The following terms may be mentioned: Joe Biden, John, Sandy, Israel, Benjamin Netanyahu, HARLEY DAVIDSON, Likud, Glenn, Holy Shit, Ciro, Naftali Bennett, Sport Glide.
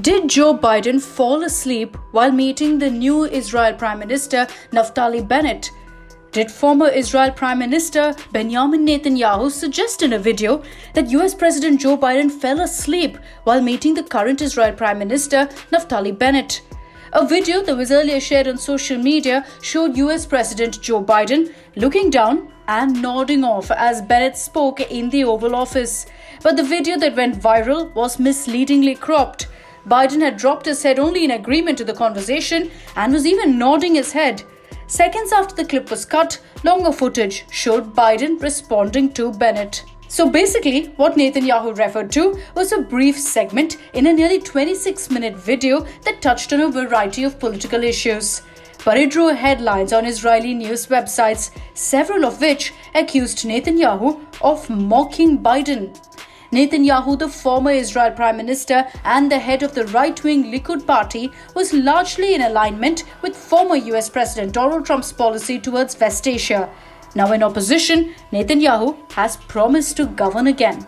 Did Joe Biden fall asleep while meeting the new Israel Prime Minister Naftali Bennett? Did former Israel Prime Minister Benjamin Netanyahu suggest in a video that US President Joe Biden fell asleep while meeting the current Israel Prime Minister Naftali Bennett? A video that was earlier shared on social media showed US President Joe Biden looking down and nodding off as Bennett spoke in the Oval Office. But the video that went viral was misleadingly cropped. Biden had dropped his head only in agreement to the conversation and was even nodding his head. Seconds after the clip was cut, longer footage showed Biden responding to Bennett. So basically, what Netanyahu referred to was a brief segment in a nearly 26-minute video that touched on a variety of political issues. But it drew headlines on Israeli news websites, several of which accused Netanyahu of mocking Biden. Netanyahu, the former Israel Prime Minister and the head of the right-wing Likud party, was largely in alignment with former US President Donald Trump's policy towards West Asia. Now in opposition, Netanyahu has promised to govern again.